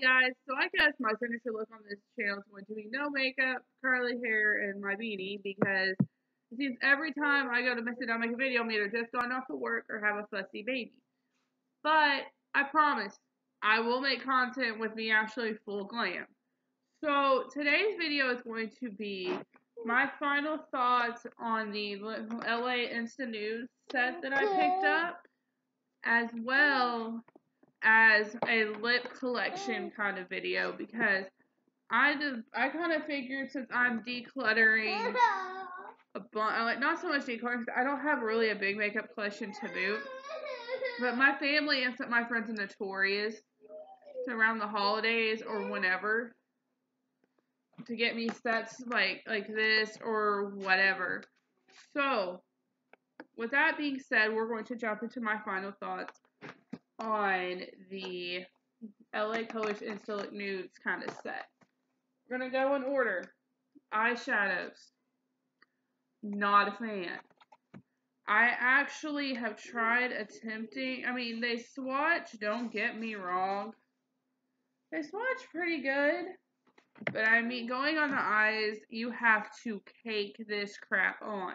guys, so I guess my signature look on this channel is going to be no makeup, curly hair, and my beanie, because it seems every time I go to mess it, I make a video, I'm either just gone off to work or have a fussy baby. But I promise, I will make content with me actually full glam. So today's video is going to be my final thoughts on the LA Insta Nude set that I picked up, as well as a lip collection kind of video, because I kind of figured, since I'm decluttering a bunch, like, not so much decluttering, I don't have really a big makeup collection to boot, but my family and some of my friends are notorious around the holidays or whenever to get me sets like this or whatever. So with that being said, we're going to jump into my final thoughts on the LA Colors Insta Look Nudes kind of set. We're going to go in order. Eyeshadows. Not a fan. I actually have tried attempting, I mean, they swatch, don't get me wrong. They swatch pretty good. But I mean, going on the eyes, you have to cake this crap on.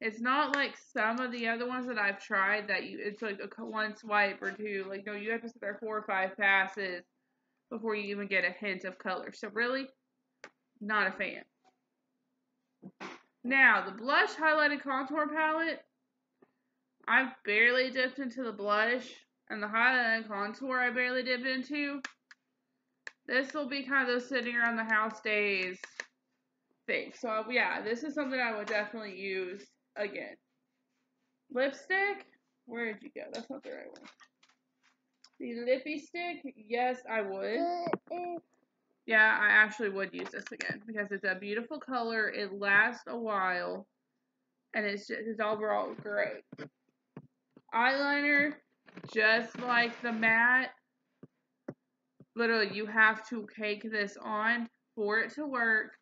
It's not like some of the other ones that I've tried that you, it's like a one swipe or two. Like, no, you have to sit there 4 or 5 passes before you even get a hint of color. So really, not a fan. Now, the blush, highlight, and contour palette. I've barely dipped into the blush. And the highlight and contour I barely dipped into. This will be kind of those sitting around the house days thing. So yeah, this is something I would definitely use again. Lipstick? Where did you go? That's not the right one. The lippy stick? Yes, I would. Yeah, I actually would use this again, because it's a beautiful color. It lasts a while, and it's overall great. Eyeliner, just like the matte. Literally, you have to cake this on for it to work.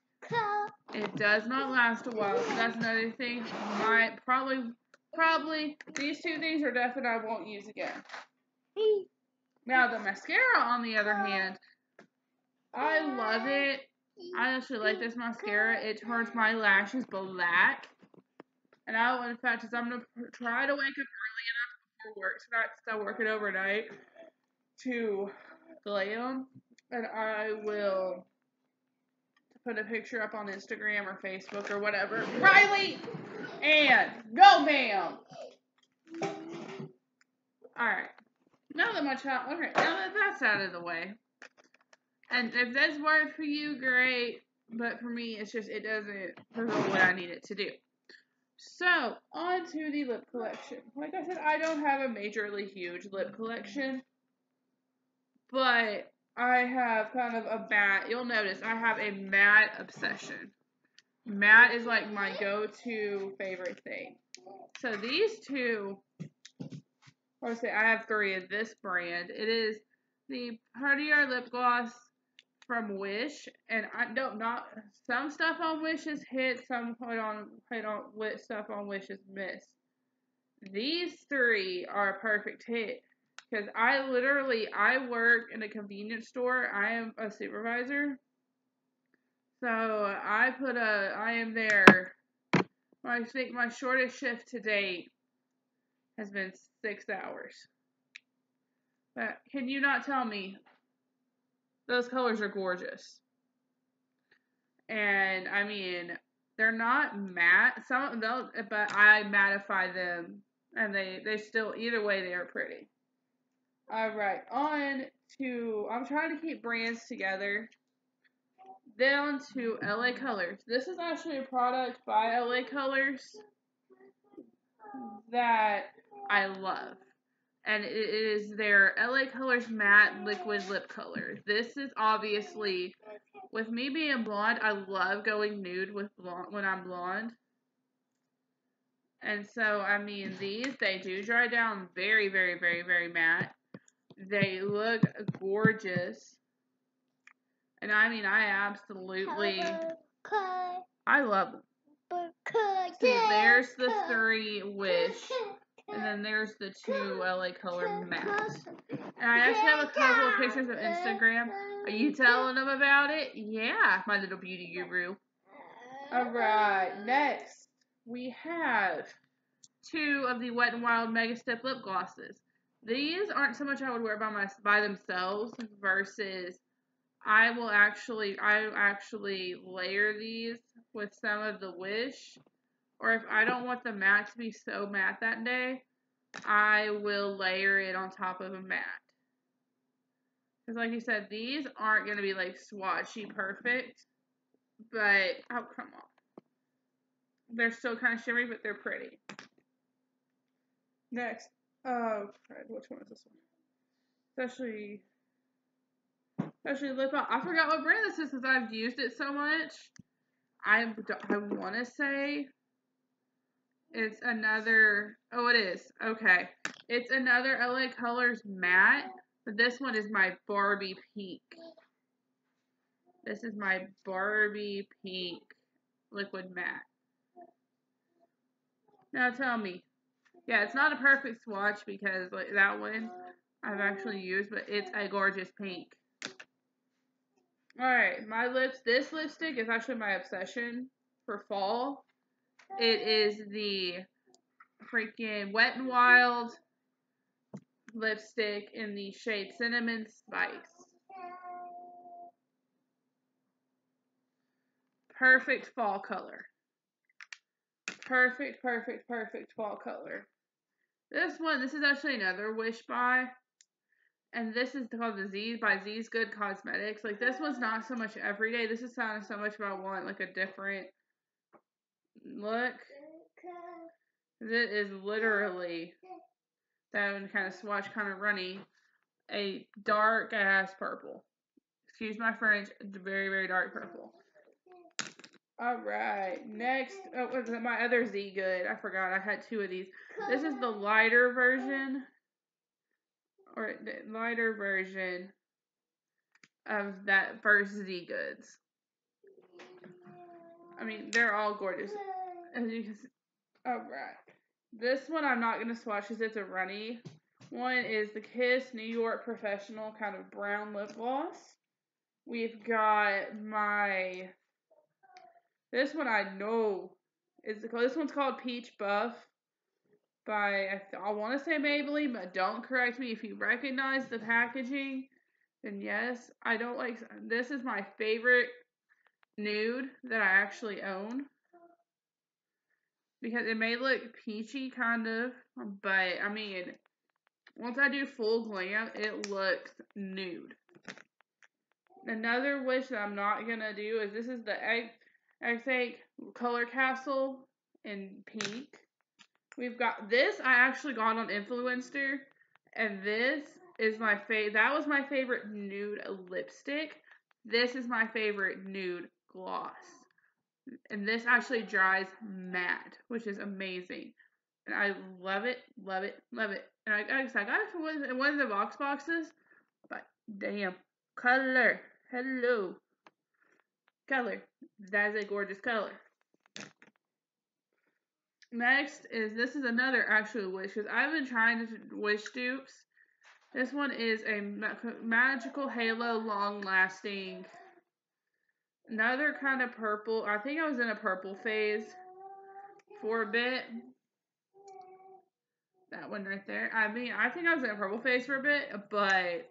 It does not last a while. So that's another thing. Probably these two things are definite I won't use again. Now the mascara, on the other hand, I love it. I actually like this mascara. It turns my lashes black, and I, in fact, is I'm gonna try to wake up early enough before work, so not still working overnight, to glam, and I will put a picture up on Instagram or Facebook or whatever. Riley! And go, ma'am! Alright. Now that my child, okay, now that that's out of the way. And if that's worked for you, great. But for me, it's just, it doesn't fulfill what I need it to do. So, on to the lip collection. Like I said, I don't have a majorly huge lip collection. But I have kind of a matte, you'll notice, I have a matte obsession. Matte is like my go-to favorite thing. So these two, I say I have 3 of this brand. It is the Partier Lip Gloss from Wish, and I don't, not, some stuff on Wish is hit, some put on stuff on Wish is miss. These 3 are a perfect hit. Because I literally, I work in a convenience store. I am a supervisor. So I put a, I am there. I think my shortest shift to date has been 6 hours. But can you not tell me? Those colors are gorgeous. And I mean, they're not matte. Some of them, but I mattify them. And they still, either way, they are pretty. Alright, on to, I'm trying to keep brands together. Then on to LA Colors. This is actually a product by LA Colors that I love. And it is their LA Colors Matte Liquid Lip Color. This is obviously, with me being blonde, I love going nude with blonde when I'm blonde. And so, I mean, these, they do dry down very, very, very, very matte. They look gorgeous. And I mean, I absolutely, I love them. So there's the 3 Wish And then there's the two LA Color masks. And I actually have a couple of pictures of Instagram. Are you telling them about it? Yeah, my little beauty guru. Alright, next we have two of the Wet n' Wild Mega Step Lip Glosses. These aren't so much I would wear by themselves versus I actually layer these with some of the Wish, or if I don't want the matte to be so matte that day, I will layer it on top of a matte. Because like you said, these aren't going to be like swatchy perfect, but, oh, come on. They're still kind of shimmery, but they're pretty. Next. Oh, crud. Which one is this one? Especially lip balm. I forgot what brand this is because I've used it so much. I want to say it's another, oh, it is. Okay. It's another LA Colors matte, but this one is my Barbie Pink. This is my Barbie Pink liquid matte. Now tell me. Yeah, it's not a perfect swatch because like that one I've actually used, but it's a gorgeous pink. Alright, my lips. This lipstick is actually my obsession for fall. It is the freaking Wet n' Wild lipstick in the shade Cinnamon Spice. Perfect fall color. Perfect, perfect, perfect fall color. This one, this is actually another Wish buy. And this is called the Z by Z's Good Cosmetics. Like, this one's not so much everyday. This is not so much about want, like, a different look. This is literally, that one kind of swatch, kind of runny, a dark-ass purple. Excuse my French, very, very dark purple. Alright, next, oh, my other Z Good. I forgot, I had two of these. This is the lighter version. Or the lighter version of that first Z Goods. I mean, they're all gorgeous. As you can see. Alright. This one I'm not going to swatch because it's a runny. One is the Kiss New York Professional kind of brown lip gloss. We've got my... This one I know. This one's called Peach Buff. By, I want to say Maybelline, but don't correct me. If you recognize the packaging, then yes. I don't like, this is my favorite nude that I actually own. Because it may look peachy, kind of, but, I mean, once I do full glam, it looks nude. Another wish that I'm not going to do is, this is the XA Color Castle in pink. We've got this, I actually got on Influenster, and this is my favorite, that was my favorite nude lipstick. This is my favorite nude gloss. And this actually dries matte, which is amazing. And I love it, love it, love it. And I got it from one of the boxes, but damn, color, hello. Color, that is a gorgeous color. Next is, this is another actual wish, because I've been trying to wish dupes. This one is a Magical Halo Long Lasting. Another kind of purple. I think I was in a purple phase for a bit. That one right there. I mean, I think I was in a purple phase for a bit, but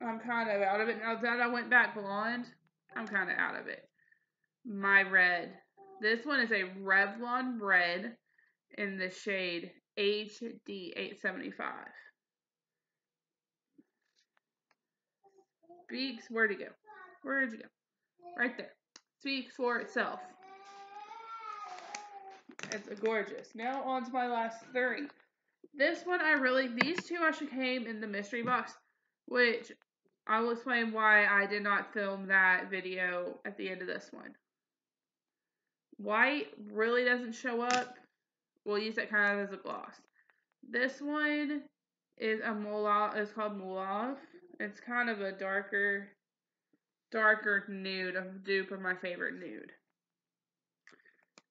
I'm kind of out of it. Now that I went back blonde, I'm kind of out of it. My red. This one is a Revlon Red in the shade HD875. Speaks, where'd it go? Where'd you go? Right there. Speaks for itself. It's gorgeous. Now on to my last three. This one I really, these two actually came in the mystery box, which I will explain why I did not film that video at the end of this one. White really doesn't show up. We'll use that kind of as a gloss. This one is a Mauve. It's called Mauve. It's kind of a darker nude, a dupe of my favorite nude.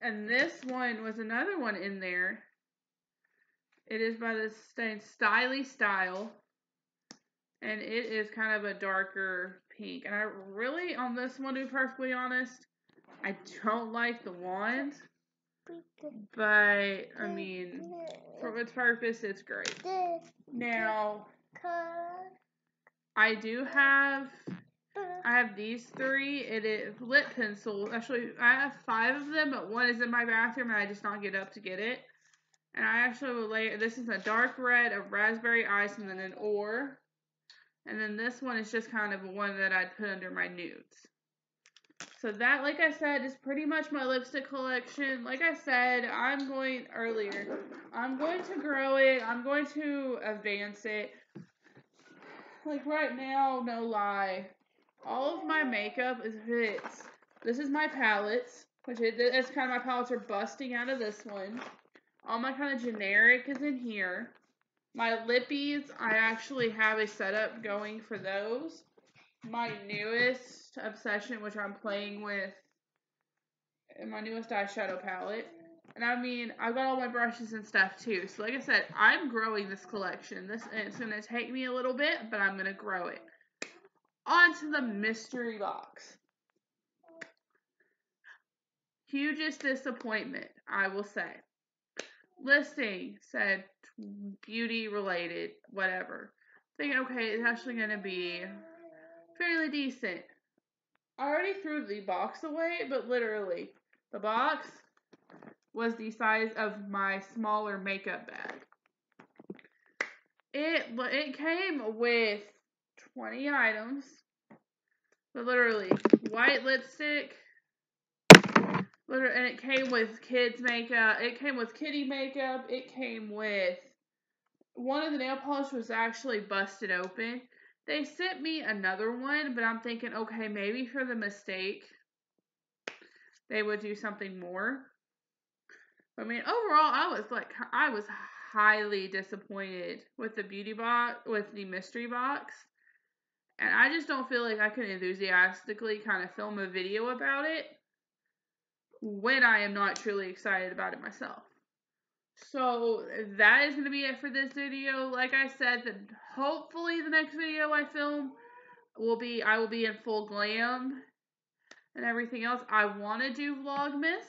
And this one was another one in there It is by the stain Styly Style. And it is kind of a darker pink. And I really, on this one, to be perfectly honest, I don't like the wand. But, I mean, for its purpose, it's great. Now, I do have... I have these three. It is lip pencils. Actually, I have 5 of them, but one is in my bathroom, and I just don't get up to get it. And I actually will layer... This is a dark red, a raspberry ice, and then an ore. And then this one is just kind of one that I'd put under my nudes. So that, like I said, is pretty much my lipstick collection. Like I said, I'm going to grow it. I'm going to advance it. Like right now, no lie, all of my makeup is this. This is my palettes, which it's kind of my palettes are busting out of this one. All my kind of generic is in here. My lippies, I actually have a setup going for those. My newest obsession, which I'm playing with, and my newest eyeshadow palette. And I mean, I've got all my brushes and stuff too. So like I said, I'm growing this collection. It's going to take me a little bit, but I'm going to grow it. On to the mystery box. Hugest disappointment, I will say. Listing said beauty related, whatever. Thinking, okay, it's actually going to be fairly decent. I already threw the box away, but literally, the box was the size of my smaller makeup bag. It came with 20 items, but literally, white lipstick, and it came with kids makeup, it came with kitty makeup, it came with, one of the nail polish was actually busted open. They sent me another one, but I'm thinking, okay, maybe for the mistake, they would do something more. I mean, overall, I was highly disappointed with the beauty box, with the mystery box. And I just don't feel like I can enthusiastically kind of film a video about it when I am not truly excited about it myself. So, that is going to be it for this video. Like I said, hopefully the next video I film I will be in full glam and everything else. I want to do Vlogmas.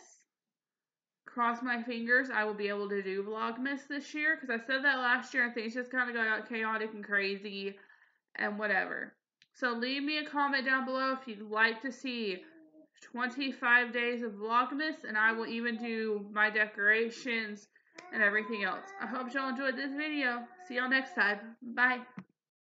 Cross my fingers I will be able to do Vlogmas this year, because I said that last year and things just kind of got chaotic and crazy and whatever. So leave me a comment down below if you'd like to see 25 days of Vlogmas, and I will even do my decorations and everything else. I hope y'all enjoyed this video. See y'all next time. Bye.